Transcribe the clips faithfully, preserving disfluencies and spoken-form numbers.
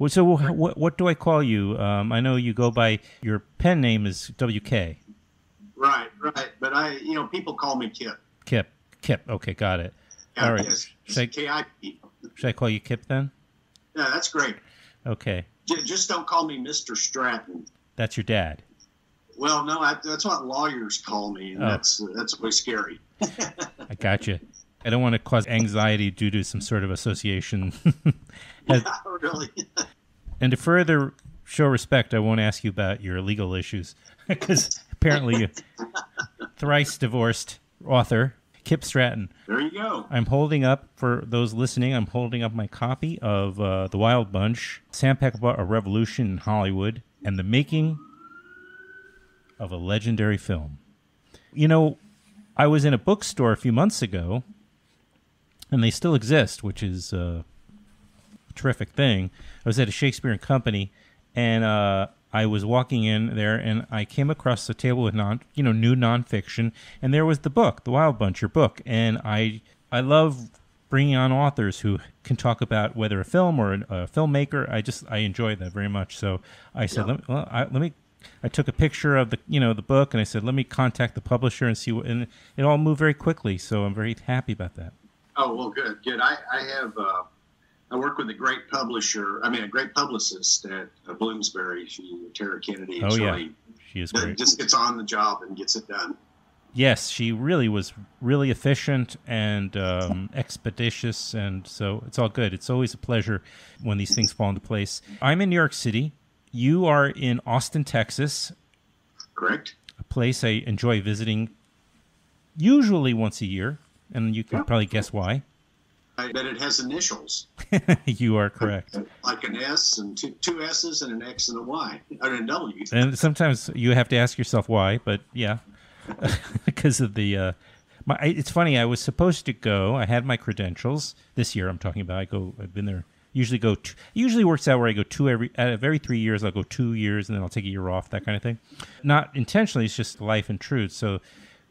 Well, so what, what do I call you? Um, I know you go by, your pen name is W K. Right, right. But I, you know, people call me Kip. Kip, Kip. Okay, got it. Yeah, all right. Yes. Should I, K I P. Should I call you Kip then? Yeah, that's great. Okay. Just don't call me Mister Stratton. That's your dad. Well, no, I, that's what lawyers call me, and oh. that's that's really scary. I gotcha. I don't want to cause anxiety due to some sort of association. As, yeah, really. And to further show respect, I won't ask you about your legal issues, because apparently you're thrice divorced author, Kip Stratton. There you go. I'm holding up, for those listening, I'm holding up my copy of uh, The Wild Bunch, Sam Peckinpah, A Revolution in Hollywood, and the Making of a Legendary Film. You know, I was in a bookstore a few months ago, and they still exist, which is uh, a terrific thing. I was at a Shakespeare and Company, and uh, I was walking in there, and I came across the table with non, you know, new nonfiction, and there was the book, The Wild Bunch, your book. And I, I love bringing on authors who can talk about whether a film or a, a filmmaker. I just I enjoy that very much. So I said, yeah. let me, well, I, let me. I took a picture of the, you know, the book, and I said, let me contact the publisher and see what. And it all moved very quickly, so I'm very happy about that. Oh, well, good, good. I, I have, uh, I work with a great publisher, I mean, a great publicist at uh, Bloomsbury. She, Tara Kennedy. Oh, yeah. She is great. Just gets on the job and gets it done. Yes, she really was really efficient and um, expeditious, and so it's all good. It's always a pleasure when these things fall into place. I'm in New York City. You are in Austin, Texas. Correct. A place I enjoy visiting usually once a year, and you can yeah. probably guess why. I bet it has initials. You are correct. Like an S and two, two S's and an X and a Y, or a W. And sometimes you have to ask yourself why, but yeah, because of the... Uh, my, it's funny, I was supposed to go. I had my credentials. This year I'm talking about. I go, I've been there. Usually go. Two, usually works out where I go two every out of every three years. I'll go two years and then I'll take a year off. That kind of thing, not intentionally. It's just life and truth. So,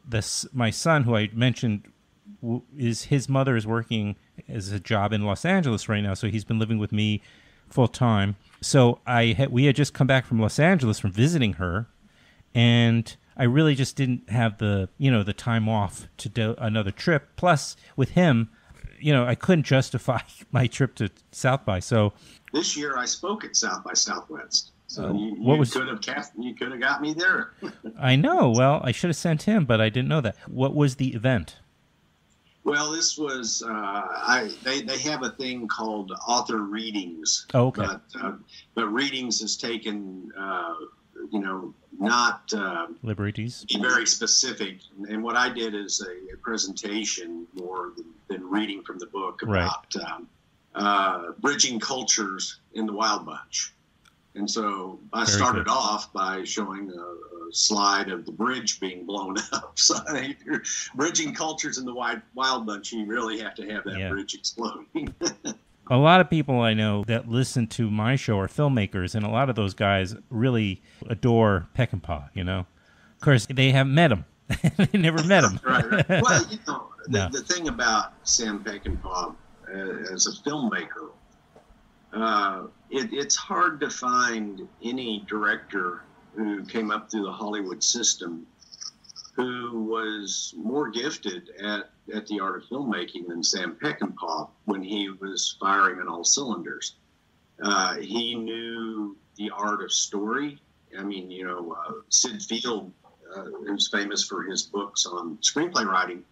this my son, who I mentioned, w is his mother is working as a job in Los Angeles right now. So he's been living with me full time. So I had, we had just come back from Los Angeles from visiting her, and I really just didn't have the you know the time off to do another trip. Plus, with him. You know, I couldn't justify my trip to South by. So this year I spoke at South by Southwest. So uh, you, what you was, could have cast, you could have got me there. I know. Well, I should have sent him, but I didn't know that. What was the event? Well, this was uh, I. They they have a thing called author readings. Oh, okay. But, uh, but readings is taken. Uh, you know, not uh, liberties. Very specific. And what I did is a, a presentation more than, than reading from the book about right. um, uh, bridging cultures in the Wild Bunch. And so I very started good. off by showing a, a slide of the bridge being blown up. So I mean, if you're bridging cultures in the wide, Wild Bunch, you really have to have that yeah. bridge exploding. A lot of people I know that listen to my show are filmmakers, and a lot of those guys really adore Peckinpah, you know? Of course, they haven't met him. They never met him. Right, right. Well, you know, the, no. the thing about Sam Peckinpah uh, as a filmmaker, uh, it, it's hard to find any director who came up through the Hollywood system who was more gifted at, at the art of filmmaking than Sam Peckinpah when he was firing on all cylinders. Uh, he knew the art of story. I mean, you know, uh, Syd Field, uh, who's famous for his books on screenplay writing,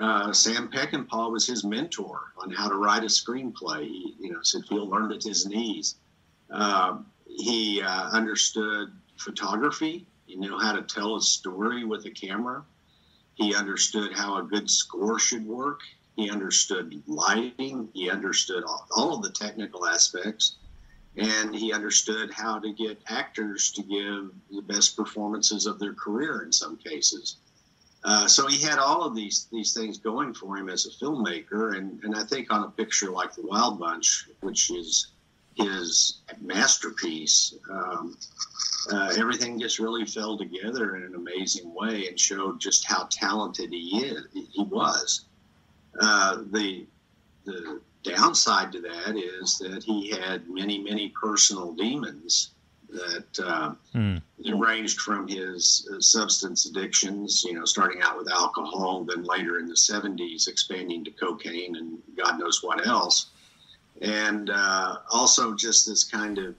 uh, Sam Peckinpah was his mentor on how to write a screenplay. He, you know, Syd Field learned at his knees. Uh, he uh, understood photography. He knew how to tell a story with a camera. He understood how a good score should work. He understood lighting. He understood all, all of the technical aspects. And he understood how to get actors to give the best performances of their career in some cases. Uh, so he had all of these these things going for him as a filmmaker. And, and I think on a picture like The Wild Bunch, which is his masterpiece, um, uh, everything just really fell together in an amazing way and showed just how talented he is. He was. Uh, the the downside to that is that he had many, many personal demons that uh, mm. ranged from his uh, substance addictions, you know, starting out with alcohol, then later in the seventies expanding to cocaine and God knows what else. And uh, also just this kind of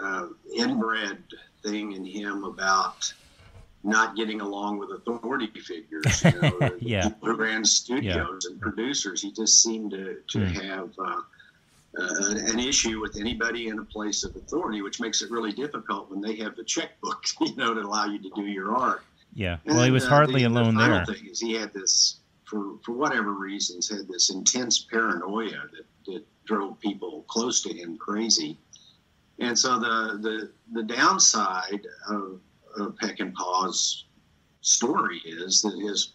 uh, inbred thing in him about not getting along with authority figures, you know, yeah. who ran studios yeah. and producers. He just seemed to, to mm. have uh, uh, an issue with anybody in a place of authority, which makes it really difficult when they have the checkbook, you know, to allow you to do your art. Yeah, well, and, he was uh, hardly the, alone the final there. Thing is he had this, for, for whatever reasons, had this intense paranoia that, that drove people close to him crazy. And so the the, the downside of of Peckinpah's story is that his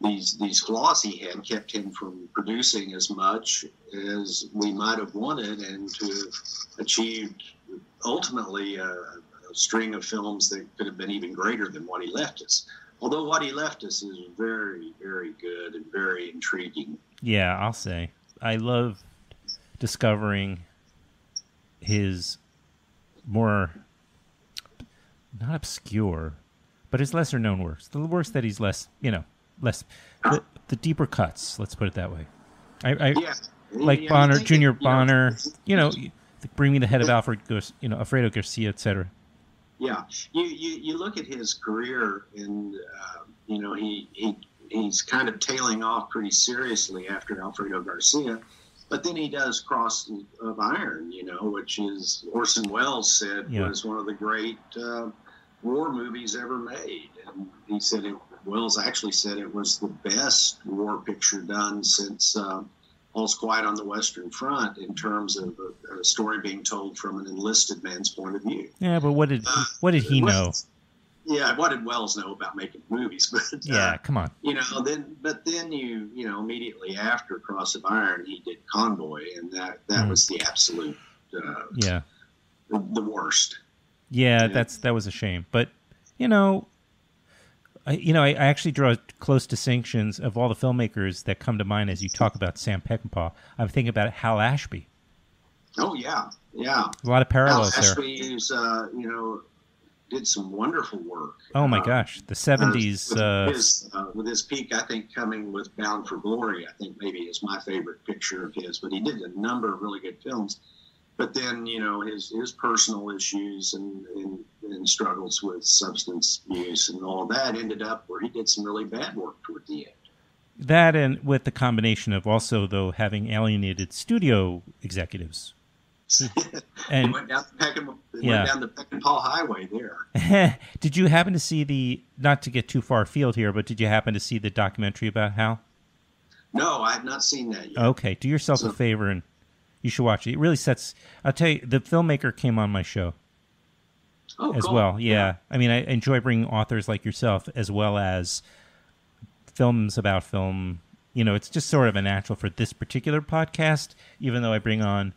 these these flaws he had kept him from producing as much as we might have wanted, and to have achieved ultimately a, a string of films that could have been even greater than what he left us. Although what he left us is very, very good and very intriguing. Yeah, I'll say. I love discovering his more... not obscure, but his lesser-known works. The works that he's less, you know, less... The, the deeper cuts, let's put it that way. I, I yeah. Like yeah, Bonner, I Junior it, Bonner, you know, you know Bring Me the Head of Alfred, you know, Alfredo Garcia, et cetera. Yeah. You, you you look at his career, and, uh, you know, he, he he's kind of tailing off pretty seriously after Alfredo Garcia, but then he does Cross of Iron, you know, which is, Orson Welles said, yeah. was one of the great... Uh, war movies ever made, and he said it. Wells actually said it was the best war picture done since uh, All Quiet on the Western Front in terms of a, a story being told from an enlisted man's point of view. Yeah, but what did uh, what did he know? Yeah, what did Wells know about making movies? But uh, yeah, come on. You know, then but then you you know immediately after Cross of Iron, he did Convoy, and that that mm. was the absolute uh, yeah the, the worst. Yeah, that's that was a shame. But, you know, I, you know, I, I actually draw close distinctions of all the filmmakers that come to mind as you talk about Sam Peckinpah. I'm thinking about Hal Ashby. Oh, yeah, yeah. A lot of parallels there. Hal Ashby, uh, you know, did some wonderful work. Oh, my uh, gosh. The seventies. With, uh, his, uh, with his peak, I think, coming with Bound for Glory, I think maybe is my favorite picture of his. But he did a number of really good films. But then, you know, his, his personal issues and, and, and struggles with substance use and all that ended up where he did some really bad work toward the end. That, and with the combination of also, though, having alienated studio executives. And, went down the Peckin, yeah. went down the Peckinpah Highway there. Did you happen to see the, not to get too far afield here, but did you happen to see the documentary about Hal? No, I have not seen that yet. Okay, do yourself so, a favor and... You should watch it. It really sets... I'll tell you, the filmmaker came on my show oh, as cool. well. Yeah. yeah. I mean, I enjoy bringing authors like yourself as well as films about film. You know, it's just sort of a natural for this particular podcast, even though I bring on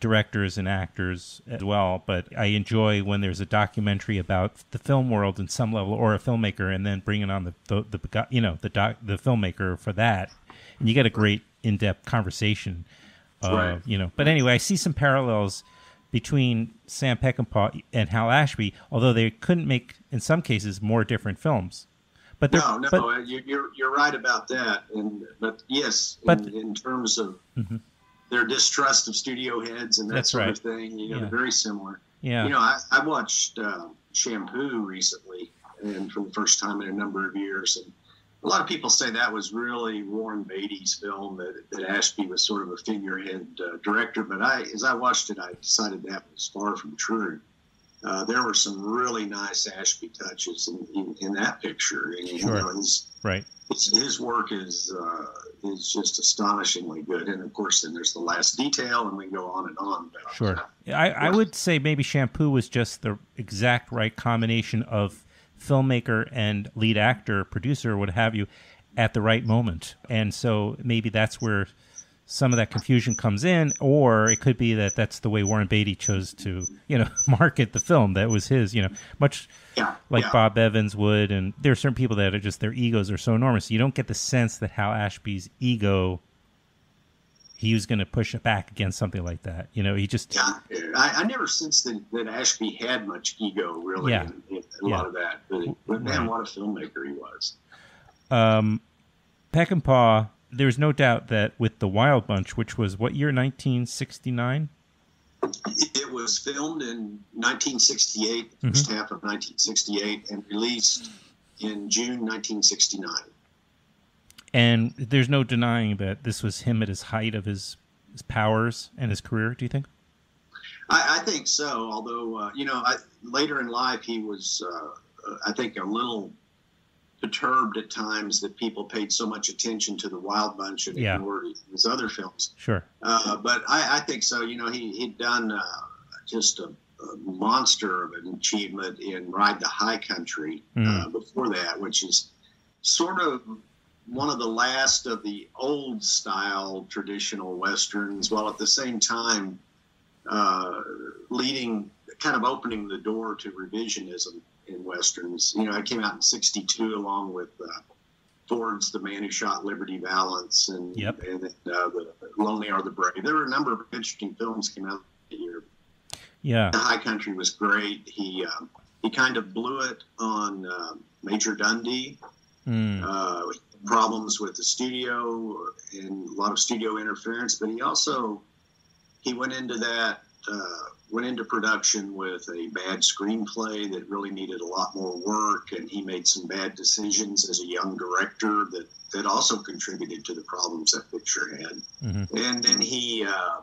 directors and actors as well. But I enjoy when there's a documentary about the film world in some level or a filmmaker, and then bringing on the, the, the you know, the, doc, the filmmaker for that. And you get a great in-depth conversation. Uh, right. You know, but anyway, I see some parallels between Sam Peckinpah and Hal Ashby, although they couldn't make, in some cases, more different films. But no, no, but, you're you're right about that. And but yes, but, in, in terms of mm-hmm. their distrust of studio heads and that That's sort right. of thing, you know, yeah. they're very similar. Yeah, you know, I, I watched uh, Shampoo recently, and for the first time in a number of years. And a lot of people say that was really Warren Beatty's film, that, that Ashby was sort of a figurehead uh, director. But I, as I watched it, I decided that was far from true. Uh, there were some really nice Ashby touches in, in, in that picture. And, sure. You know, his, right. his, his work is uh, is just astonishingly good. And, of course, then there's The Last Detail, and we can go on and on about sure. that. I, I would say maybe Shampoo was just the exact right combination of filmmaker and lead actor, producer, what have you, at the right moment. And so maybe that's where some of that confusion comes in, or it could be that that's the way Warren Beatty chose to, you know, market the film. That was his, you know, much yeah, like yeah. Bob Evans would. And there are certain people that are just, their egos are so enormous. You don't get the sense that Hal Ashby's ego he was going to push it back against something like that. You know, he just... Yeah, I, I never sensed that, that Ashby had much ego, really, yeah. in, in, in yeah. a lot of that. But, but man, right. what a filmmaker he was. Um, Peckinpah, there's no doubt that with The Wild Bunch, which was what year, nineteen sixty-nine? It was filmed in nineteen sixty-eight, mm-hmm. first half of nineteen sixty-eight, and released in June nineteen sixty-nine. And there's no denying that this was him at his height of his, his powers and his career, do you think? I, I think so, although, uh, you know, I, later in life he was, uh, I think, a little perturbed at times that people paid so much attention to The Wild Bunch and yeah. ignored his other films. Sure. Uh, but I, I think so. You know, he, he'd done uh, just a, a monster of an achievement in Ride the High Country mm. uh, before that, which is sort of... one of the last of the old style traditional Westerns, while at the same time uh, leading, kind of opening the door to revisionism in Westerns. You know, it came out in sixty-two along with uh, Ford's The Man Who Shot Liberty Valance and, yep. and uh, The Lonely Are the Brave. There were a number of interesting films came out that year. Yeah. The High Country was great. He, uh, he kind of blew it on uh, Major Dundee. Mm. Uh, problems with the studio and a lot of studio interference, but he also he went into that uh, went into production with a bad screenplay that really needed a lot more work, and he made some bad decisions as a young director that that also contributed to the problems that picture had. Mm-hmm. And then he uh,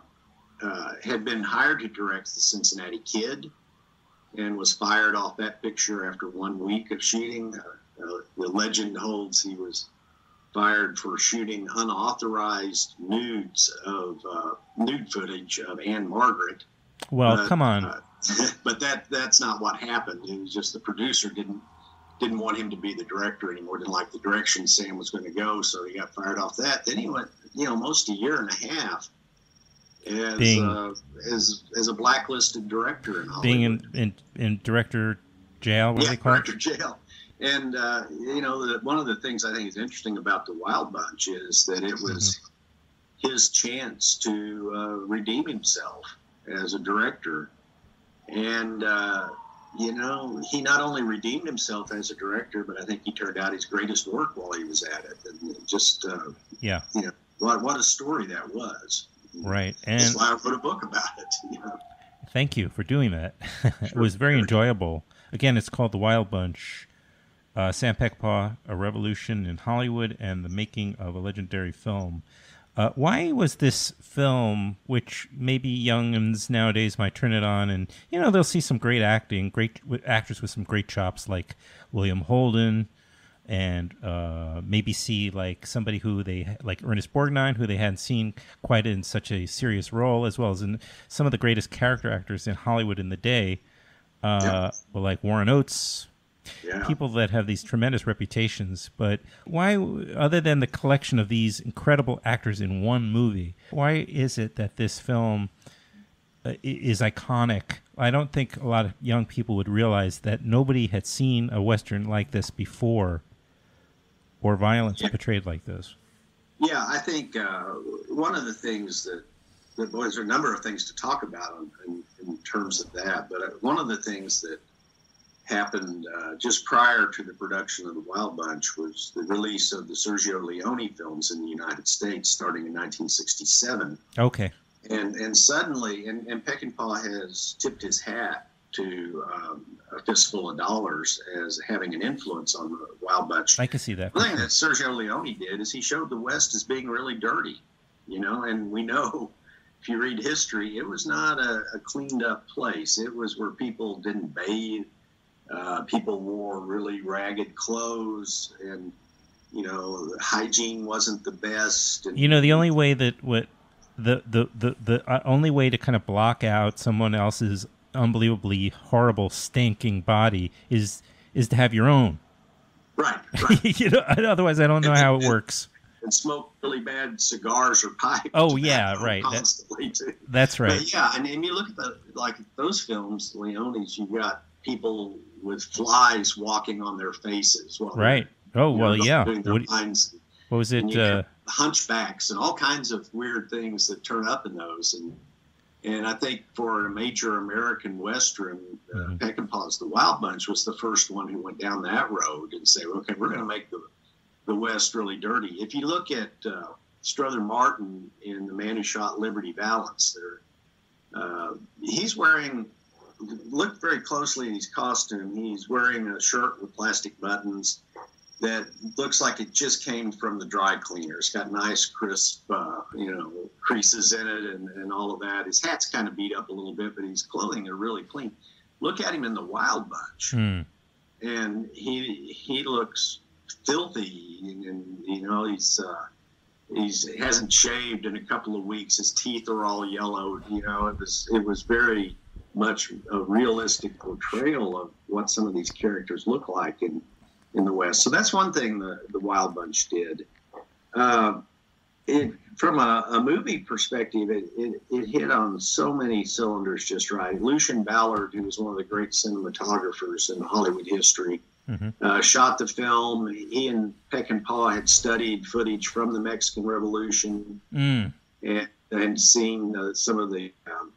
uh, had been hired to direct The Cincinnati Kid, and was fired off that picture after one week of shooting. Uh, Uh, the legend holds he was fired for shooting unauthorized nudes of uh, nude footage of Anne Margaret. Well, but, come on. Uh, but that that's not what happened. It was just the producer didn't didn't want him to be the director anymore. Didn't like the direction Sam was going to go, so he got fired off that. Then he went, you know, almost a year and a half as uh, as as a blacklisted director in Hollywood. Being in in, in director jail. What yeah, they call director it? jail. And, uh, you know, the, one of the things I think is interesting about The Wild Bunch is that it was mm-hmm. his chance to uh, redeem himself as a director. And, uh, you know, he not only redeemed himself as a director, but I think he turned out his greatest work while he was at it. And just, uh, yeah. you know, what, what a story that was. Right. And that's why I wrote a book about it. You know? Thank you for doing that. Sure. It was very enjoyable. Again, it's called The Wild Bunch. Uh, Sam Peckinpah, A Revolution in Hollywood, and the Making of a Legendary Film. Uh, why was this film, which maybe youngins nowadays might turn it on, and, you know, they'll see some great acting, great actors with some great chops like William Holden, and uh, maybe see, like, somebody who they, like Ernest Borgnine, who they hadn't seen quite in such a serious role, as well as in some of the greatest character actors in Hollywood in the day, uh, yeah. like Warren Oates, Yeah. people that have these tremendous reputations. But why, other than the collection of these incredible actors in one movie, why is it that this film uh, is iconic? I don't think a lot of young people would realize that nobody had seen a Western like this before, or violence yeah. portrayed like this. Yeah, I think uh, one of the things that, that well, there's a number of things to talk about in, in terms of that, but one of the things that happened uh, just prior to the production of The Wild Bunch was the release of the Sergio Leone films in the United States starting in nineteen sixty-seven. Okay. And and suddenly, and, and Peckinpah has tipped his hat to um, A Fistful of Dollars as having an influence on The Wild Bunch. I can see that. The thing that Sergio Leone did is he showed the West as being really dirty, you know, and we know if you read history, it was not a, a cleaned up place. It was where people didn't bathe. Uh, people wore really ragged clothes, and, you know, hygiene wasn't the best. And, you know, the only way that what the the the the only way to kind of block out someone else's unbelievably horrible, stinking body is is to have your own. Right. Right. You know, otherwise, I don't know and, how it and, works. And smoke really bad cigars or pipes. Oh yeah, right. Constantly that's, too. That's right. But yeah, and, and you look at the, like those films, Leone's. You got people with flies walking on their faces. Well, right. Oh, well, yeah. What, what was it? Uh, hunchbacks and all kinds of weird things that turn up in those. And and I think for a major American Western, uh, mm-hmm. Peckinpah's The Wild Bunch was the first one who went down that road and say, okay, we're going to make the the West really dirty. If you look at uh, Strother Martin in The Man Who Shot Liberty Valance, there, uh, he's wearing... Look very closely at his costume. He's wearing a shirt with plastic buttons that looks like it just came from the dry cleaner. It's got nice, crisp, uh, you know, creases in it and, and all of that. His hat's kind of beat up a little bit, but his clothing are really clean. Look at him in The Wild Bunch. Hmm. And he he looks filthy. And, and you know, he's... Uh, He's he hasn't shaved in a couple of weeks. His teeth are all yellowed. You know, it was it was very much a realistic portrayal of what some of these characters look like in, in the West. So that's one thing the, the Wild Bunch did. Uh, it, from a, a movie perspective, it, it it hit on so many cylinders just right. Lucien Ballard, who was one of the great cinematographers in Hollywood history, Mm-hmm. Uh, shot the film. He and Peckinpah had studied footage from the Mexican Revolution mm. and, and seen uh, some of the um,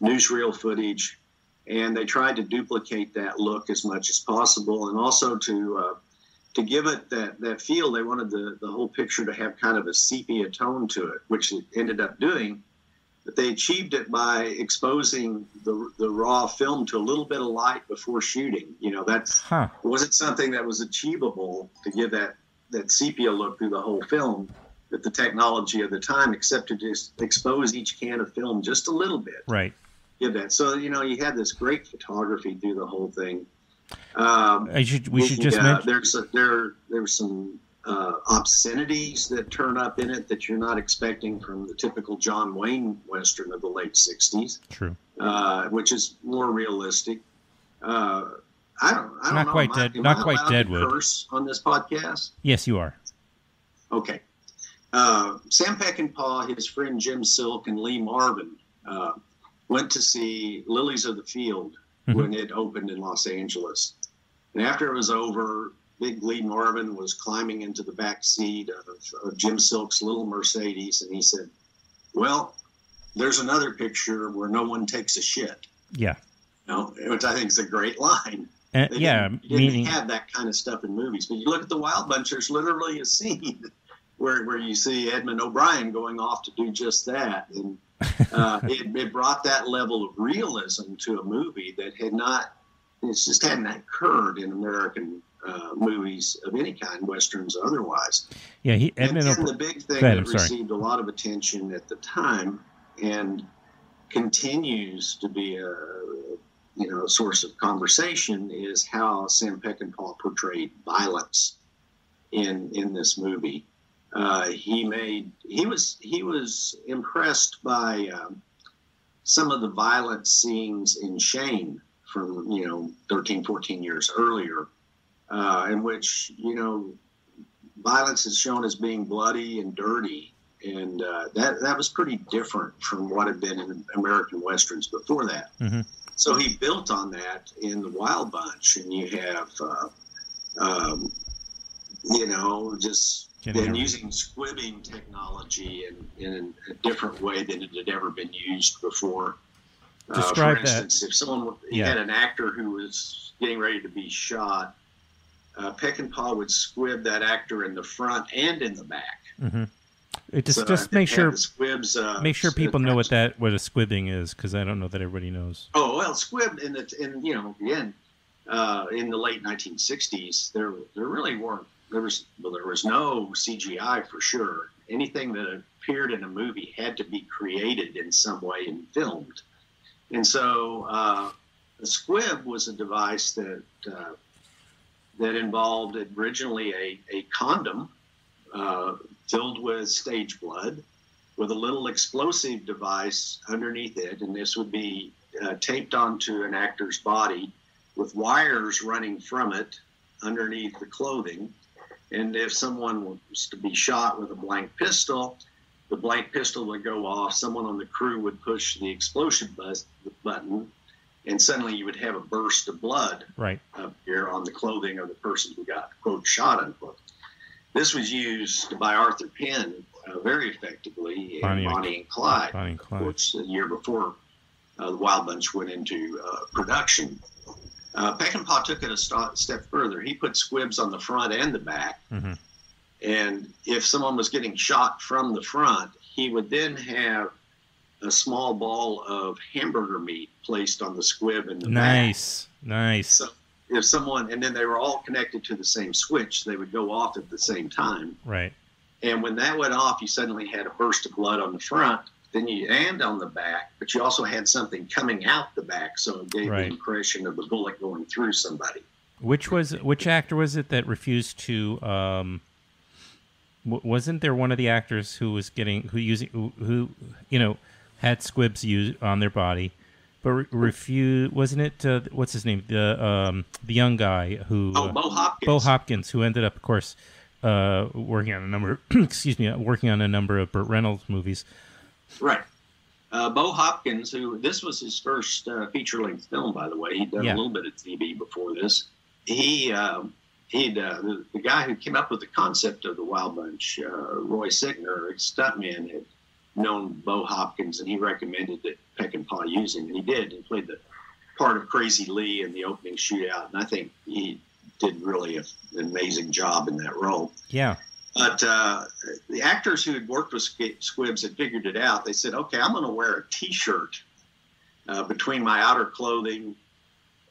newsreel footage, and they tried to duplicate that look as much as possible, and also to uh, to give it that, that feel. They wanted the, the whole picture to have kind of a sepia tone to it, which it ended up doing. But they achieved it by exposing the the raw film to a little bit of light before shooting. You know, that's huh. it wasn't something that was achievable to give that, that sepia look through the whole film with the technology of the time, except to just expose each can of film just a little bit. Right. Give that. So, you know, you had this great photography through the whole thing. Um, I should, we should just uh, mention... There's a, there, there was some... Uh, obscenities that turn up in it that you're not expecting from the typical John Wayne Western of the late sixties. True. Uh, which is more realistic. Uh, I don't. I don't not know. Quite dead, not quite Deadwood. Curse on this podcast. Yes, you are. Okay. Uh, Sam Peckinpah, his friend Jim Silk, and Lee Marvin uh, went to see Lilies of the Field mm-hmm. when it opened in Los Angeles, and after it was over. Big Lee Marvin was climbing into the back seat of, of Jim Silk's little Mercedes, and he said, well, there's another picture where no one takes a shit. Yeah. You know, which I think is a great line. Uh, they yeah. Didn't, they meaning... didn't have that kind of stuff in movies. But you look at The Wild Bunch, there's literally a scene where, where you see Edmund O'Brien going off to do just that. And uh, it, it brought that level of realism to a movie that had not, it's just hadn't occurred in American Uh, movies of any kind, Westerns or otherwise. Yeah, he, Edmund and, and the big thing ahead, that received a lot of attention at the time and continues to be a you know source of conversation is how Sam Peckinpah portrayed violence in in this movie. Uh, he made he was he was impressed by um, some of the violent scenes in Shame from you know thirteen, fourteen years earlier. Uh, in which, you know, violence is shown as being bloody and dirty. And uh, that, that was pretty different from what had been in American Westerns before that. Mm-hmm. So he built on that in The Wild Bunch. And you have, uh, um, you know, just been using squibbing technology in, in a different way than it had ever been used before. Uh, Describe for instance, that. If someone yeah. had an actor who was getting ready to be shot, Uh, Peckinpah would squib that actor in the front and in the back. Mm-hmm. It just so just make sure squibs, uh, make sure people know what that what a squibbing is, because I don't know that everybody knows. Oh well, squib in the in you know again uh, in the late nineteen sixties there there really weren't there was well there was no C G I for sure. Anything that appeared in a movie had to be created in some way and filmed, and so uh, a squib was a device that. Uh, that involved originally a, a condom uh, filled with stage blood with a little explosive device underneath it. And this would be uh, taped onto an actor's body with wires running from it underneath the clothing. And if someone was to be shot with a blank pistol, the blank pistol would go off. Someone on the crew would push the explosion bus- button and suddenly you would have a burst of blood right. up here on the clothing of the person who got, quote, shot, unquote. This was used by Arthur Penn uh, very effectively in Bonnie, Bonnie and Clyde. Bonnie and Clyde. Of course, the year before uh, The Wild Bunch went into uh, production. Uh, Peckinpah took it a st- step further. He put squibs on the front and the back. Mm-hmm. And if someone was getting shot from the front, he would then have a small ball of hamburger meat placed on the squib in the nice, back. Nice. So if someone, and then they were all connected to the same switch, they would go off at the same time. Right. And when that went off, you suddenly had a burst of blood on the front, then you, and on the back, but you also had something coming out the back. So it gave right. the impression of the bullet going through somebody. Which was, which actor was it that refused to, um, wasn't there one of the actors who was getting who using who, who you know had squibs used on their body, but re- refused? Wasn't it uh, what's his name? The um, the young guy who oh Bo Hopkins. Bo Hopkins, who ended up, of course, uh, working on a number. excuse me, working on a number of Burt Reynolds movies. Right, uh, Bo Hopkins, who this was his first uh, feature-length film, by the way. He'd done yeah. a little bit of T V before this. He. Um, He'd, uh, the, the guy who came up with the concept of the Wild Bunch, uh, Roy Sickner, a stuntman, had known Bo Hopkins, and he recommended that Peckinpah use him, and he did. He played the part of Crazy Lee in the opening shootout, and I think he did really a, an amazing job in that role. Yeah. But uh, the actors who had worked with squibs had figured it out. They said, okay, I'm going to wear a T-shirt uh, between my outer clothing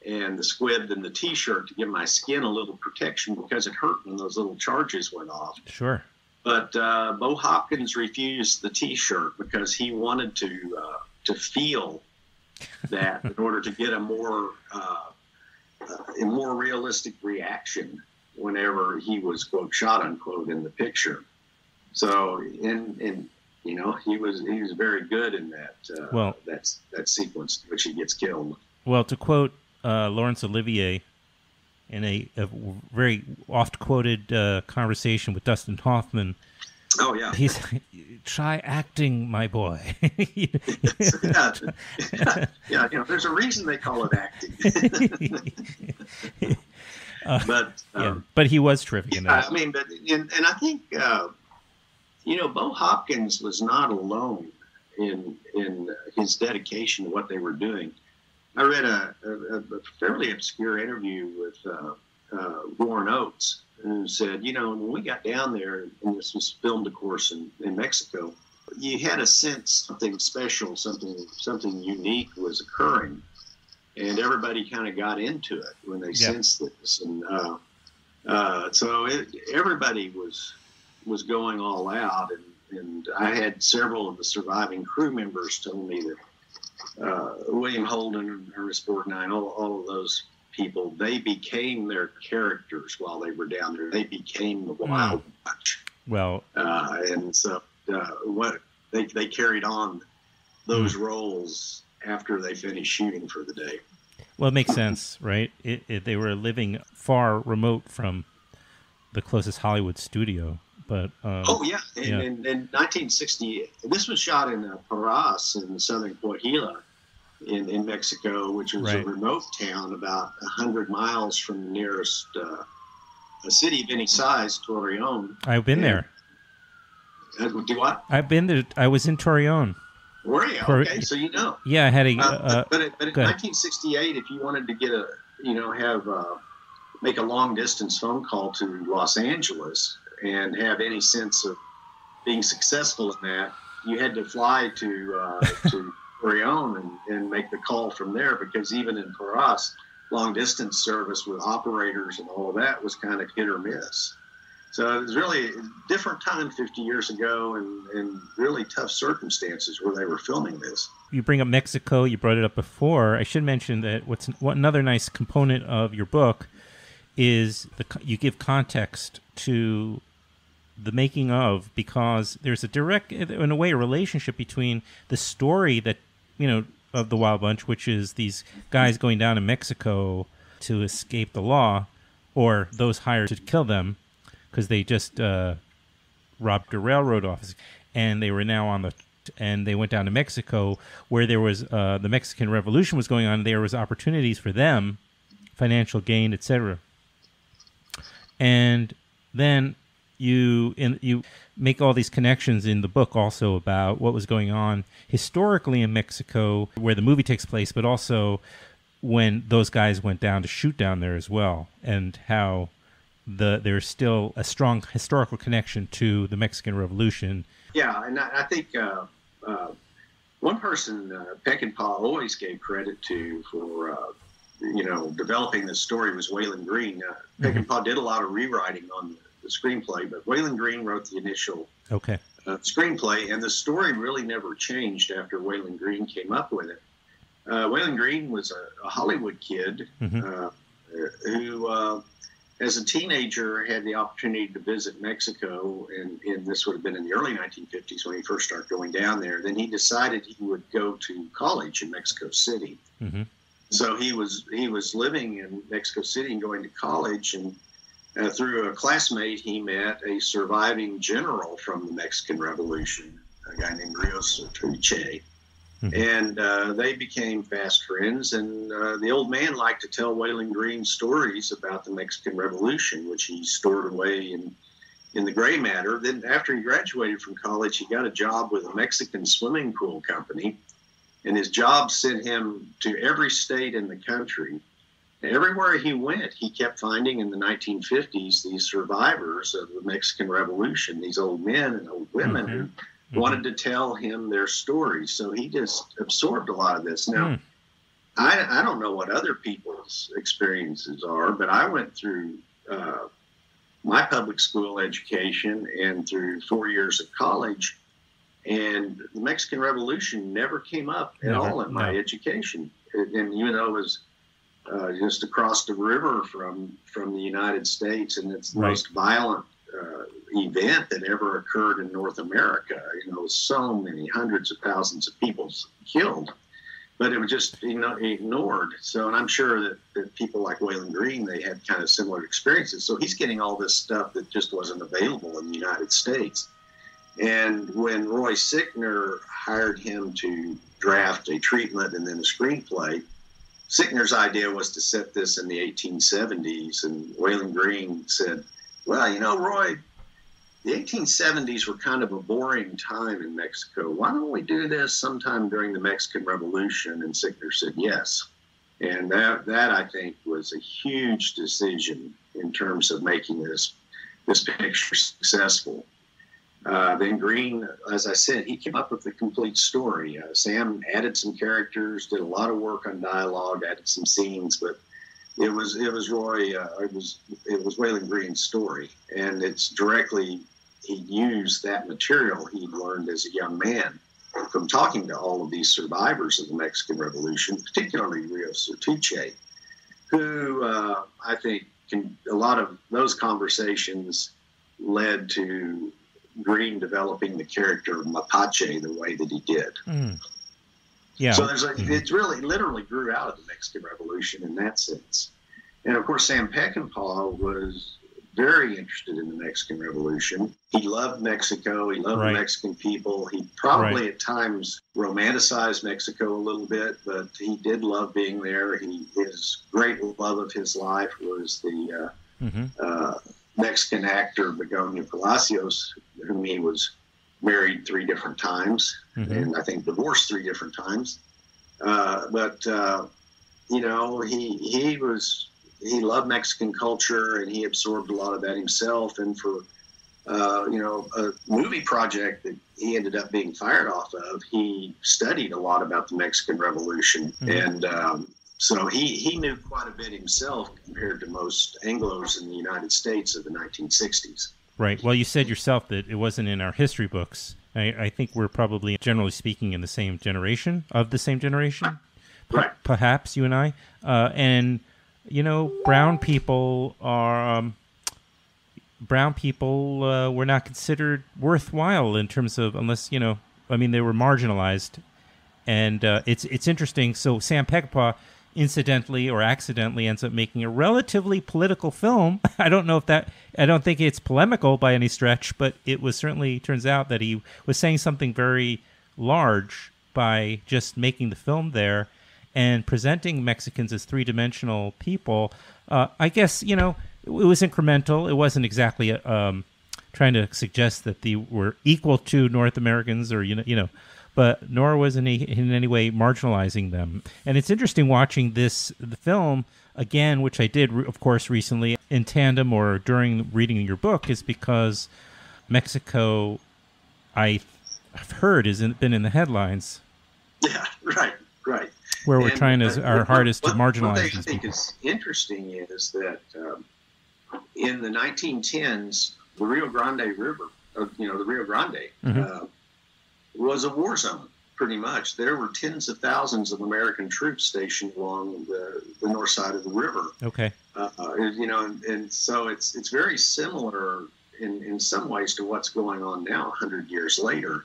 and the squib and the T-shirt to give my skin a little protection because it hurt when those little charges went off. Sure. But uh, Bo Hopkins refused the T-shirt because he wanted to uh, to feel that in order to get a more uh, a more realistic reaction whenever he was, quote, shot, unquote, in the picture. So, and, and you know, he was he was very good in that, uh, well, that's, that sequence in which he gets killed. Well, to quote Uh, Laurence Olivier, in a, a very oft-quoted uh, conversation with Dustin Hoffman. Oh, yeah. He's like, try acting, my boy. yeah. yeah, yeah, you know, there's a reason they call it acting. uh, but um, yeah, but he was terrific in that. I mean, but and, and I think, uh, you know, Bo Hopkins was not alone in in his dedication to what they were doing. I read a, a, a fairly obscure interview with uh, uh, Warren Oates, who said, you know, when we got down there, and this was filmed, of course, in, in Mexico, you had a sense something special, something something unique was occurring, and everybody kind of got into it when they yeah. sensed this. And uh, uh, so it, everybody was was going all out, and, and I had several of the surviving crew members tell me that Uh, William Holden, Ernest Borgnine, all, all of those people, they became their characters while they were down there. They became the Wild Bunch. Well, uh, and so uh, what they they carried on those roles after they finished shooting for the day. Well, it makes sense, right? It, it, they were living far remote from the closest Hollywood studio. But um, oh yeah, in, yeah. in, in nineteen sixty, this was shot in uh, Parras in southern Coahuila, in, in Mexico, which was right. a remote town about one hundred miles from the nearest uh, a city of any size, Torreon. I've been and, there. Uh, do what? I've been there. I was in Torreon. Were you? For, okay, so you know. Yeah, I had a. Uh, uh, but, but, but in nineteen sixty-eight, if you wanted to get a, you know, have uh, make a long distance phone call to Los Angeles and have any sense of being successful in that, you had to fly to uh, to Torreon and, and make the call from there, because even in Parras, long-distance service with operators and all of that was kind of hit or miss. So it was really a different time fifty years ago, and, and really tough circumstances where they were filming this. You bring up Mexico. You brought it up before. I should mention that what's what another nice component of your book is the you give context to the making of, because there's a direct, in a way, a relationship between the story that, you know, of the Wild Bunch, which is these guys going down to Mexico to escape the law, or those hired to kill them because they just uh, robbed a railroad office, and they were now on the, and they went down to Mexico where there was uh, the Mexican Revolution was going on. There was opportunities for them, financial gain, et cetera. And then you in, you make all these connections in the book also about what was going on historically in Mexico, where the movie takes place, but also when those guys went down to shoot down there as well, and how the there's still a strong historical connection to the Mexican Revolution. Yeah, and I, I think uh, uh, one person, uh, Peckinpah, always gave credit to for uh, you know developing this story was Walon Green. Uh, Peckinpah mm-hmm. did a lot of rewriting on the, the screenplay, but Walon Green wrote the initial okay. uh, screenplay, and the story really never changed after Walon Green came up with it. Uh, Walon Green was a, a Hollywood kid mm-hmm. uh, who, uh, as a teenager, had the opportunity to visit Mexico, and, and this would have been in the early nineteen fifties when he first started going down there. Then he decided he would go to college in Mexico City. Mm-hmm. So he was he was living in Mexico City and going to college, and uh, through a classmate he met a surviving general from the Mexican Revolution, a guy named Rios Triche. And uh, they became fast friends, and uh, the old man liked to tell Walon Green stories about the Mexican Revolution, which he stored away in, in the gray matter. Then after he graduated from college, he got a job with a Mexican swimming pool company, and his job sent him to every state in the country. And everywhere he went, he kept finding in the nineteen fifties these survivors of the Mexican Revolution, these old men and old women who mm-hmm. wanted to tell him their story, so he just absorbed a lot of this. Now, mm. I, I don't know what other people's experiences are, but I went through uh, my public school education and through four years of college, and the Mexican Revolution never came up at never, all in my no. education. And even though it was uh, just across the river from, from the United States, and it's the right. most violent Uh, event that ever occurred in North America. You know, so many hundreds of thousands of people killed, but it was just, you know, ignored. So, and I'm sure that, that people like Walon Green, they had kind of similar experiences. So he's getting all this stuff that just wasn't available in the United States. And when Roy Sickner hired him to draft a treatment and then a screenplay, Sickner's idea was to set this in the eighteen seventies, and Walon Green said, "Well, you know, Roy, the eighteen seventies were kind of a boring time in Mexico. Why don't we do this sometime during the Mexican Revolution?" And Sickner said yes. And that, that I think, was a huge decision in terms of making this, this picture successful. Uh, then Green, as I said, he came up with the complete story. Uh, Sam added some characters, did a lot of work on dialogue, added some scenes, but It was it was Roy uh, it was it was Walon Green's story, and it's directly he used that material he learned as a young man from talking to all of these survivors of the Mexican Revolution, particularly Rios Triche, who uh, I think can, a lot of those conversations led to Green developing the character of Mapache the way that he did. Mm. Yeah. So there's a, it really literally grew out of the Mexican Revolution in that sense. And, of course, Sam Peckinpah was very interested in the Mexican Revolution. He loved Mexico. He loved right. the Mexican people. He probably right. at times romanticized Mexico a little bit, but he did love being there. He, his great love of his life was the uh, mm-hmm. uh, Mexican actor Begonia Palacios, whom he was married three different times, mm-hmm. and I think divorced three different times. Uh, but, uh, you know, he he was, he loved Mexican culture, and he absorbed a lot of that himself. And for, uh, you know, a movie project that he ended up being fired off of, he studied a lot about the Mexican Revolution. Mm-hmm. And um, so he, he knew quite a bit himself compared to most Anglos in the United States of the nineteen sixties. Right. Well, you said yourself that it wasn't in our history books. I, I think we're probably, generally speaking, in the same generation, of the same generation, P- right. perhaps, you and I. Uh, and, you know, brown people are, um, brown people uh, were not considered worthwhile in terms of, unless, you know, I mean, they were marginalized. And uh, it's it's interesting. So Sam Peckinpah, incidentally or accidentally, ends up making a relatively political film. I don't know if that, I don't think it's polemical by any stretch, but it was certainly, turns out that he was saying something very large by just making the film there and presenting Mexicans as three-dimensional people. Uh, I guess, you know, it was incremental. It wasn't exactly a, um, trying to suggest that they were equal to North Americans, or, you know, you know, but nor was in, in any way marginalizing them. And it's interesting watching this the film again, which I did, of course, recently in tandem or during reading your book, is because Mexico, I've heard, has been in the headlines. Yeah, right, right. Where we're and, trying to, uh, our what, hardest what, to marginalize these people. What I think people. is interesting is that um, in the nineteen tens, the Rio Grande River, uh, you know, the Rio Grande, mm-hmm. uh, was a war zone, pretty much. There were tens of thousands of American troops stationed along the, the north side of the river. Okay. Uh, and, you know, and, and so it's it's very similar in, in some ways to what's going on now, one hundred years later,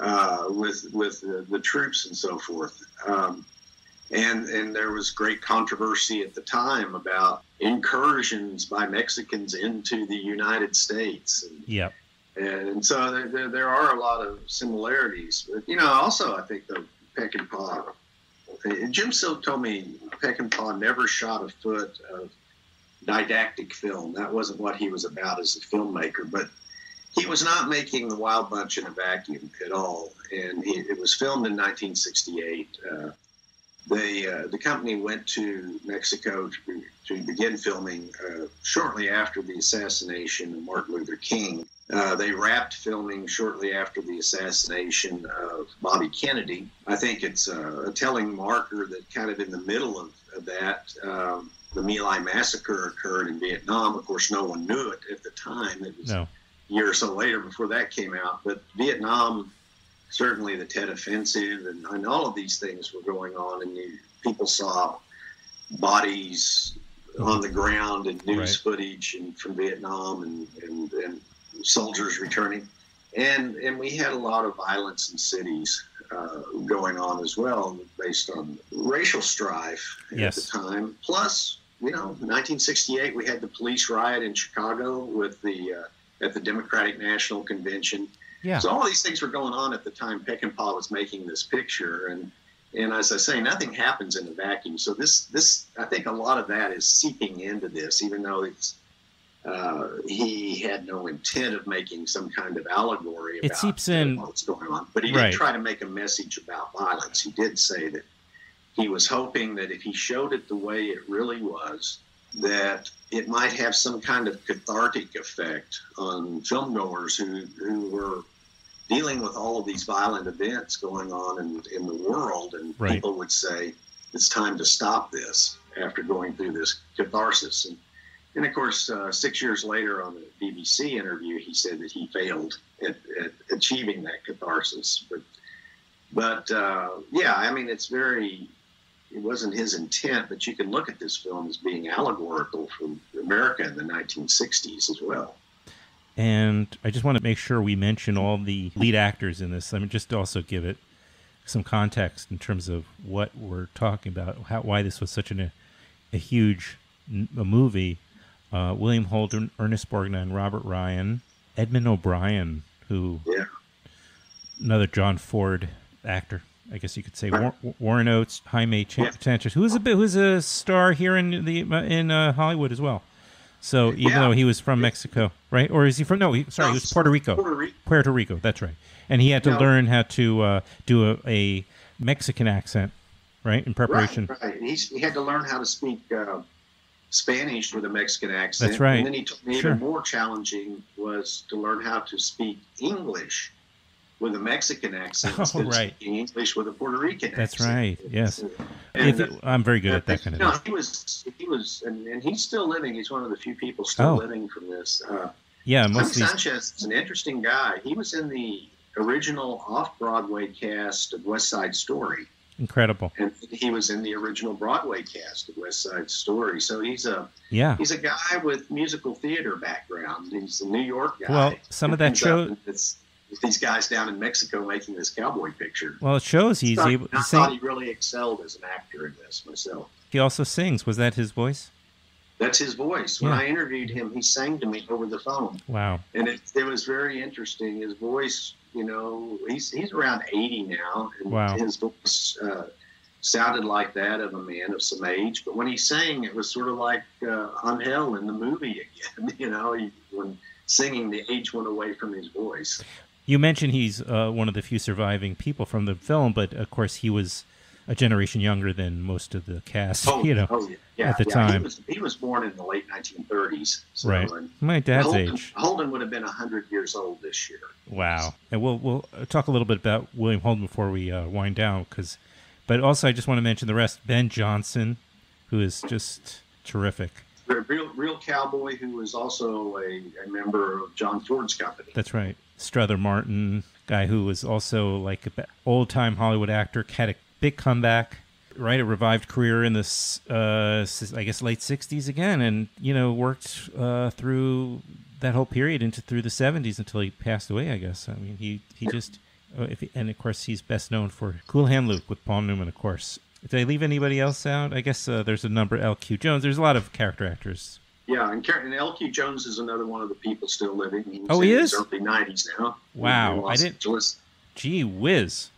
uh, with with the, the troops and so forth. Um, and and there was great controversy at the time about incursions by Mexicans into the United States. And, yeah. And so there, there are a lot of similarities. But, you know, also I think the Peckinpah, Jim Silk told me Peckinpah never shot a foot of didactic film. That wasn't what he was about as a filmmaker. But he was not making The Wild Bunch in a vacuum at all. And he, it was filmed in nineteen sixty-eight. Uh, they, uh, the company went to Mexico to, to begin filming uh, shortly after the assassination of Martin Luther King. Uh, they wrapped filming shortly after the assassination of Bobby Kennedy. I think it's a, a telling marker that kind of in the middle of, of that, um, the My Lai massacre occurred in Vietnam. Of course, no one knew it at the time. It was no. a year or so later before that came out. But Vietnam, certainly the Tet Offensive and, and all of these things were going on, and you, people saw bodies on the ground and news right. footage and from Vietnam and, and, and soldiers returning, and and we had a lot of violence in cities uh, going on as well, based on racial strife yes. at the time. Plus, you know, nineteen sixty-eight we had the police riot in Chicago with the uh, at the Democratic National Convention. Yeah. So all these things were going on at the time Peckinpah was making this picture, and and as I say, nothing happens in a vacuum. So this this I think a lot of that is seeping into this, even though it's. Uh, he had no intent of making some kind of allegory about it seeps in, what's going on. But he didn't right. try to make a message about violence. He did say that he was hoping that if he showed it the way it really was, that it might have some kind of cathartic effect on filmgoers who, who were dealing with all of these violent events going on in, in the world. And right. people would say, it's time to stop this after going through this catharsis. And, And, of course, uh, six years later on the B B C interview, he said that he failed at, at achieving that catharsis. But, but uh, yeah, I mean, it's very, it wasn't his intent, but you can look at this film as being allegorical for America in the nineteen sixties as well. And I just want to make sure we mention all the lead actors in this. I mean, just to also give it some context in terms of what we're talking about, how, why this was such an, a, a huge a movie. Uh, William Holden, Ernest Borgnine, Robert Ryan, Edmund O'Brien, who yeah. another John Ford actor, I guess you could say. War, Warren Oates, Jaime Ch yeah. Sanchez, who is a bit, who's a star here in the in uh, Hollywood as well. So even yeah. though he was from Mexico, right? Or is he from? No, he, sorry, no, he was Puerto Rico. Puerto Rico. Puerto Rico, that's right. And he had to no. learn how to uh, do a, a Mexican accent, right? In preparation, right? right. He, he had to learn how to speak. Uh, Spanish with a Mexican accent. That's right. And then he told me sure. even more challenging was to learn how to speak English with a Mexican accent. Oh, right. English with a Puerto Rican That's accent. That's right. Yes. And, it, I'm very good uh, at that kind of thing. No, he was, he was, and, and he's still living. He's one of the few people still oh. living from this. Uh, yeah. Mostly. Sanchez is an interesting guy. He was in the original off-Broadway cast of West Side Story. Incredible. And he was in the original Broadway cast of West Side Story. So he's a yeah. he's a guy with musical theater background. He's a New York guy. Well, some of that shows it's, it's these guys down in Mexico making this cowboy picture. Well, it shows he's able to sing. I thought he really excelled as an actor in this myself. He also sings. Was that his voice? That's his voice. When yeah. I interviewed him, he sang to me over the phone. Wow. And it, it was very interesting. His voice, you know, he's he's around eighty now. And wow. his voice uh, sounded like that of a man of some age. But when he sang, it was sort of like uh, Angel in the movie again. You know, he, when singing the H went away from his voice. You mentioned he's uh, one of the few surviving people from the film, but of course he was a generation younger than most of the cast, oh, you know, oh, yeah, at the yeah. time. He was, he was born in the late nineteen thirties. So right. My dad's Holden, age. Holden would have been one hundred years old this year. Wow. And we'll, we'll talk a little bit about William Holden before we uh, wind down. Cause, but also I just want to mention the rest. Ben Johnson, who is just terrific. A real, real cowboy who was also a, a member of John Ford's company. That's right. Strother Martin, guy who was also like an old-time Hollywood actor, had a big comeback, right? A revived career in this, uh, I guess, late sixties again, and you know, worked uh, through that whole period into through the seventies until he passed away. I guess. I mean, he he just, uh, if he, and of course, he's best known for Cool Hand Luke with Paul Newman, of course. Did I leave anybody else out? I guess uh, there's a number. L Q Jones. There's a lot of character actors. Yeah, and, and L Q Jones is another one of the people still living. He's oh, he in is? His early nineties now. Wow, I didn't. Angeles. Gee whiz.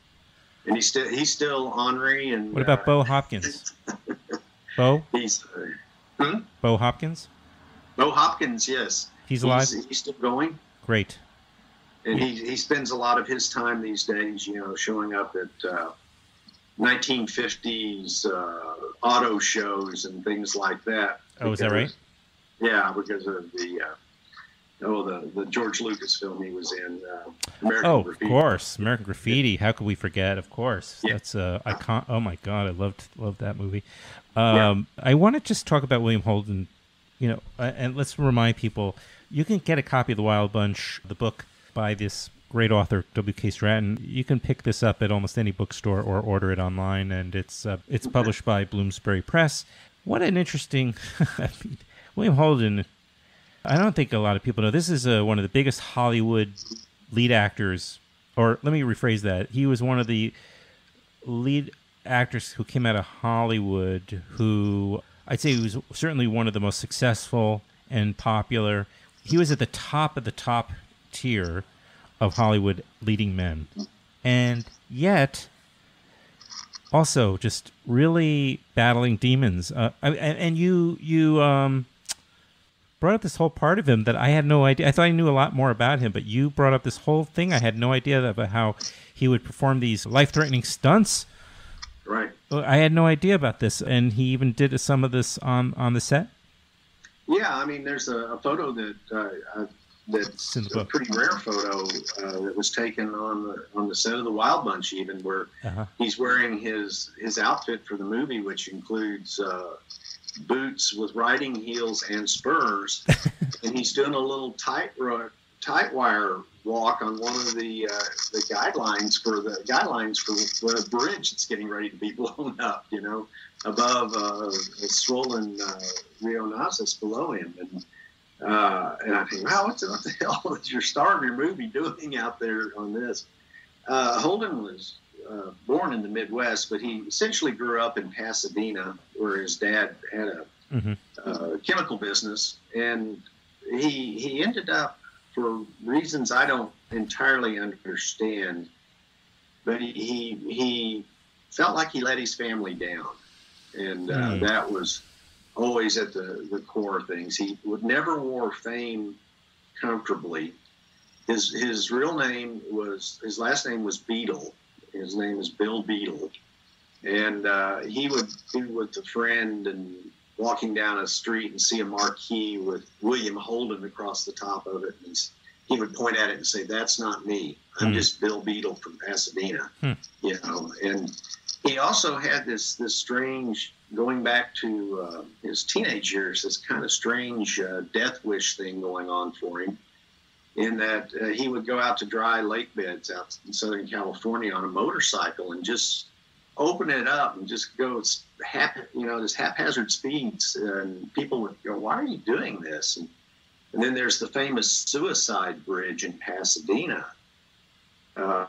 And he's still he's still honorary. And what about uh, Bo Hopkins? Bo. He's uh, hmm? Bo Hopkins. Bo Hopkins, yes. He's alive. He's, he's still going. Great. And yeah. he he spends a lot of his time these days, you know, showing up at uh, nineteen fifties uh, auto shows and things like that. Oh, because, is that right? Yeah, because of the. Uh, Oh, the, the George Lucas film he was in, uh, American oh, Graffiti. Oh, of course, American Graffiti. How could we forget? Of course, yeah. That's uh, icon. Oh my God, I loved loved that movie. Um, yeah. I want to just talk about William Holden, you know, and let's remind people you can get a copy of The Wild Bunch, the book by this great author W K Stratton. You can pick this up at almost any bookstore or order it online, and it's uh, it's published by Bloomsbury Press. What an interesting I mean, William Holden. I don't think a lot of people know. This is uh, one of the biggest Hollywood lead actors, or let me rephrase that. He was one of the lead actors who came out of Hollywood who I'd say he was certainly one of the most successful and popular. He was at the top of the top tier of Hollywood leading men. And yet also just really battling demons. Uh, and, and you... you um, brought up this whole part of him that I had no idea. I thought I knew a lot more about him, but you brought up this whole thing. I had no idea about how he would perform these life-threatening stunts. Right. I had no idea about this, and he even did some of this on, on the set? Yeah, I mean, there's a, a photo that uh, that's a pretty rare photo uh, that was taken on the, on the set of The Wild Bunch, even, where uh-huh. he's wearing his, his outfit for the movie, which includes... Uh, boots with riding heels and spurs, and he's doing a little tight tight wire walk on one of the uh, the guidelines for the guidelines for the bridge that's getting ready to be blown up, you know, above uh, a swollen uh, Rio Nazas below him, and uh, and I think, wow, what the, what the hell is your star of your movie doing out there on this? Uh, Holden was. Uh, born in the Midwest, but he essentially grew up in Pasadena, where his dad had a mm-hmm. uh, chemical business, and he he ended up, for reasons I don't entirely understand, but he he, he felt like he let his family down, and uh, mm. that was always at the, the core of things. He would never wore fame comfortably. His his real name was his last name was Beadle. His name was Bill Beadle, and uh, he would be with a friend and walking down a street and see a marquee with William Holden across the top of it. And he's, he would point at it and say, "That's not me. I'm mm. just Bill Beadle from Pasadena." Hmm. You know. And he also had this this strange, going back to uh, his teenage years, this kind of strange uh, death wish thing going on for him. In that uh, he would go out to dry lake beds out in Southern California on a motorcycle and just open it up and just go, hap you know, just haphazard speeds. And people would go, "Why are you doing this?" And, and then there's the famous suicide bridge in Pasadena, uh,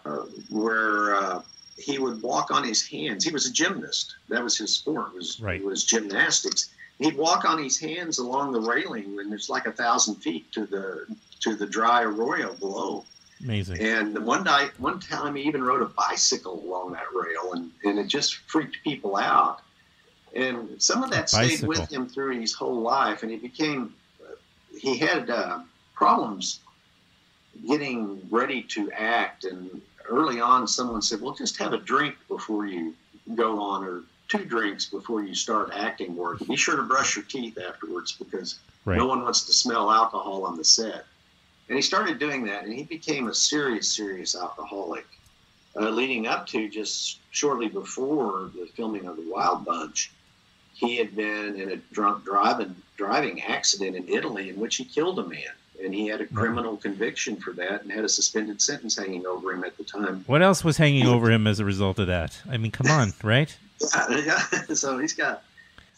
where uh, he would walk on his hands. He was a gymnast. That was his sport. Was right. was gymnastics. He'd walk on his hands along the railing, and it's like a thousand feet to the to the dry arroyo below. Amazing. And one night, one time, he even rode a bicycle along that rail, and, and it just freaked people out. And some of that stayed with him through his whole life, and he became, he had uh, problems getting ready to act. And early on, someone said, well, just have a drink before you go on, or two drinks before you start acting work. Be sure to brush your teeth afterwards, because right. no one wants to smell alcohol on the set. And he started doing that, and he became a serious, serious alcoholic, uh, leading up to just shortly before the filming of The Wild Bunch. He had been in a drunk driving driving accident in Italy in which he killed a man, and he had a criminal conviction for that and had a suspended sentence hanging over him at the time. What else was hanging over him as a result of that? I mean, come on, right? yeah, yeah. So he's got,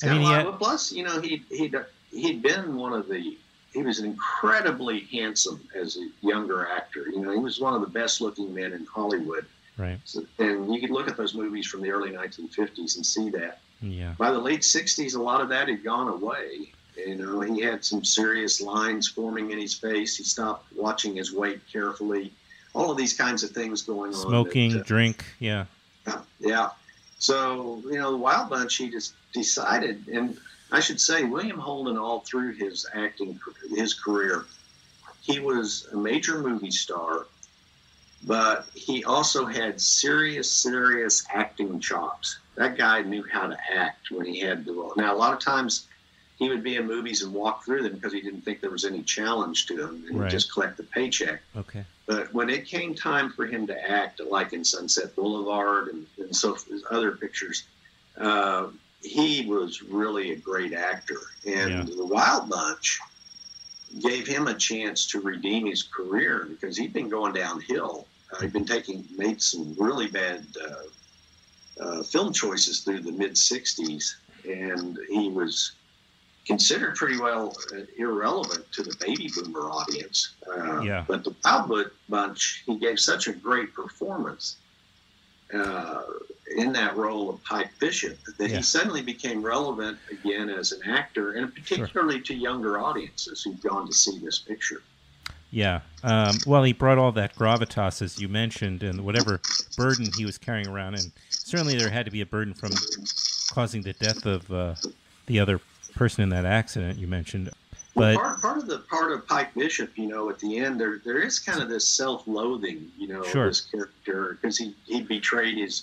he's got I mean, a lot. Had... Well, plus, you know, he he he'd been one of the. He was incredibly handsome as a younger actor. You know, he was one of the best-looking men in Hollywood. Right. So, and you could look at those movies from the early nineteen fifties and see that. Yeah. By the late sixties, a lot of that had gone away. You know, he had some serious lines forming in his face. He stopped watching his weight carefully. All of these kinds of things going on. Smoking, that, uh, drink, yeah. Uh, yeah. So, you know, The Wild Bunch, he just decided, and I should say, William Holden, all through his acting, his career, he was a major movie star, but he also had serious, serious acting chops. That guy knew how to act when he had the role. Now, a lot of times he would be in movies and walk through them because he didn't think there was any challenge to them, and right. just collect the paycheck. Okay. But when it came time for him to act, like in Sunset Boulevard and, and so other pictures, uh, he was really a great actor. And yeah. The Wild Bunch gave him a chance to redeem his career, because he'd been going downhill. Uh, he'd been taking, made some really bad uh, Uh, film choices through the mid sixties, and he was considered pretty well uh, irrelevant to the baby boomer audience. Uh, yeah. But The Wild Bunch, he gave such a great performance uh, in that role of Pike Bishop that yeah. he suddenly became relevant again as an actor, and particularly sure. to younger audiences who've gone to see this picture. Yeah. Um, well, he brought all that gravitas, as you mentioned, and whatever burden he was carrying around. And certainly there had to be a burden from causing the death of uh, the other person in that accident you mentioned. But well, part, part of the part of Pike Bishop, you know, at the end, there there is kind of this self-loathing, you know, sure. of his character, because he, he betrayed his,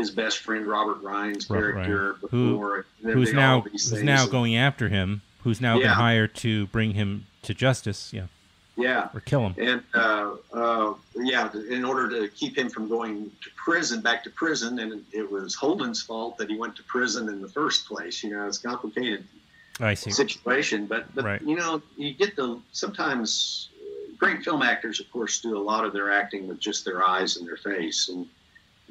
his best friend, Robert Ryan's Robert character, Ryan. before. Who, who's now, who's now and, going after him, who's now yeah. been hired to bring him to justice, yeah. Yeah, or kill him, and uh, uh, yeah, in order to keep him from going to prison, back to prison, and it was Holden's fault that he went to prison in the first place. You know, it's a complicated I see. situation, but but right. you know, you get the sometimes great film actors, of course, do a lot of their acting with just their eyes and their face, and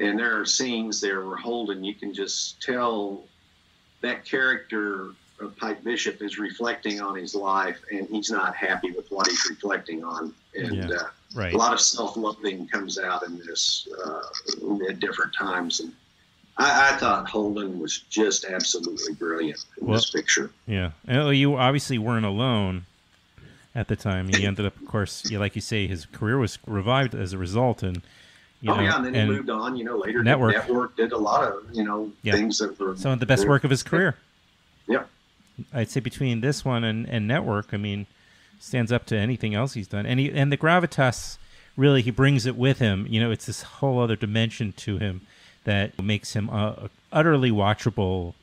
and there are scenes there where Holden, you can just tell that character of Pike Bishop is reflecting on his life, and he's not happy with what he's reflecting on. And yeah, uh, right. a lot of self-loathing comes out in this uh, at different times. And I, I thought Holden was just absolutely brilliant in well, this picture. Yeah. And you obviously weren't alone at the time. He ended up, of course, yeah, like you say, his career was revived as a result. And You oh know, yeah, and then and he moved on. You know, later Network did, Network did a lot of you know yeah. things that were some of the best were, work of his career. Yeah. I'd say between this one and, and Network, I mean, stands up to anything else he's done. And he, and the gravitas, really, he brings it with him. You know, it's this whole other dimension to him that makes him uh, utterly watchable.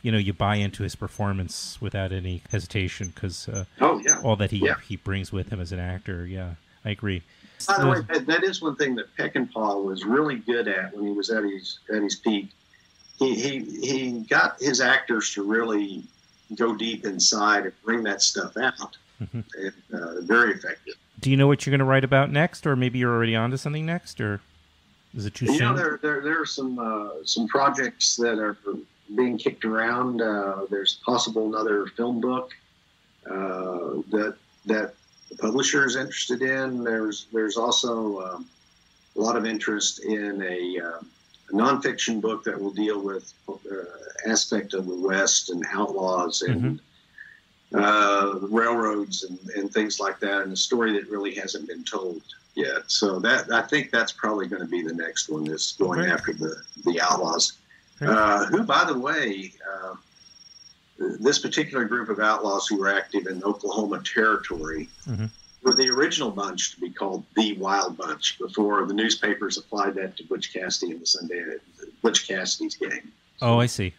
You know, you buy into his performance without any hesitation, because uh, oh, yeah. all that he, yeah. he brings with him as an actor. Yeah, I agree. By the uh, way, that, that is one thing that Peckinpah was really good at when he was at his, at his peak. He, he, he got his actors to really go deep inside and bring that stuff out. Mm-hmm. And, uh, very effective. Do you know what you're going to write about next, or maybe you're already onto something next, or is it too soon? You know, there, there, there are some uh, some projects that are being kicked around. Uh, there's possible another film book uh, that that the publisher is interested in. There's there's also um, a lot of interest in a. Uh, nonfiction book that will deal with uh, aspect of the West and outlaws and mm-hmm. uh, railroads and, and things like that, and a story that really hasn't been told yet. So that I think that's probably going to be the next one, is going right. after the, the outlaws. Uh, who, by the way, uh, this particular group of outlaws who were active in Oklahoma Territory, mm-hmm. were the original bunch to be called The Wild Bunch before the newspapers applied that to Butch Cassidy and the Sunday, Butch Cassidy's gang. So, oh, I see.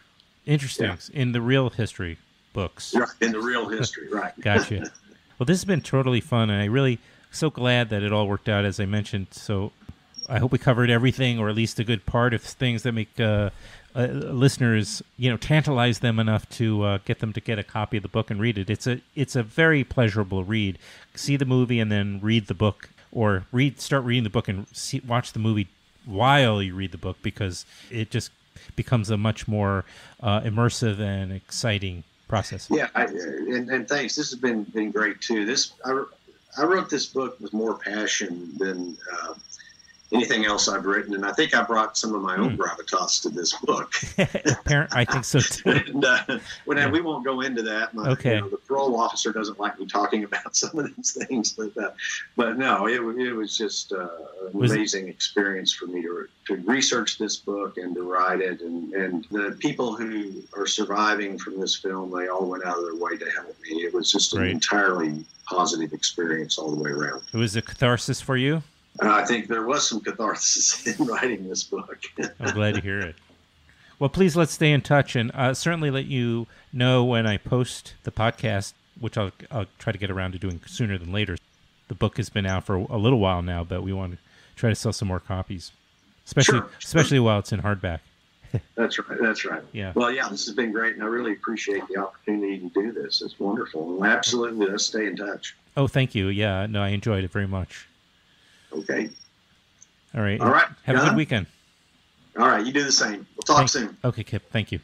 Interesting. Yeah. In the real history books. Right. In the real history, right. Gotcha. Well, this has been totally fun, and I really so glad that it all worked out, as I mentioned. So I hope we covered everything, or at least a good part of things that make uh, uh, listeners, you know, tantalize them enough to uh, get them to get a copy of the book and read it. It's a it's a very pleasurable read. See the movie and then read the book, or read start reading the book and see, watch the movie while you read the book, because it just becomes a much more uh, immersive and exciting process. Yeah, I, and, and thanks. This has been been great too. This I I wrote this book with more passion than. Uh, anything else I've written, and I think I brought some of my own mm. gravitas to this book. Apparently, I think so too. and, uh, when yeah. I, we won't go into that. My, okay. You know, the parole officer doesn't like me talking about some of these things, but uh, but no, it, it was just uh, an was amazing it? experience for me to to research this book and to write it, and, and the people who are surviving from this film, they all went out of their way to help me. It was just right. an entirely positive experience all the way around. It was a catharsis for you? And I think there was some catharsis in writing this book. I'm glad to hear it. Well, please let's stay in touch, and uh, certainly let you know when I post the podcast, which I'll, I'll try to get around to doing sooner than later. The book has been out for a little while now, but we want to try to sell some more copies, especially sure. especially while it's in hardback. That's right. That's right. Yeah. Well, yeah, this has been great, and I really appreciate the opportunity to do this. It's wonderful. And absolutely, let's stay in touch. Oh, thank you. Yeah, no, I enjoyed it very much. Okay. All right. All right. Have John? a good weekend. All right. You do the same. We'll talk Thanks. soon. Okay, Kip. Thank you.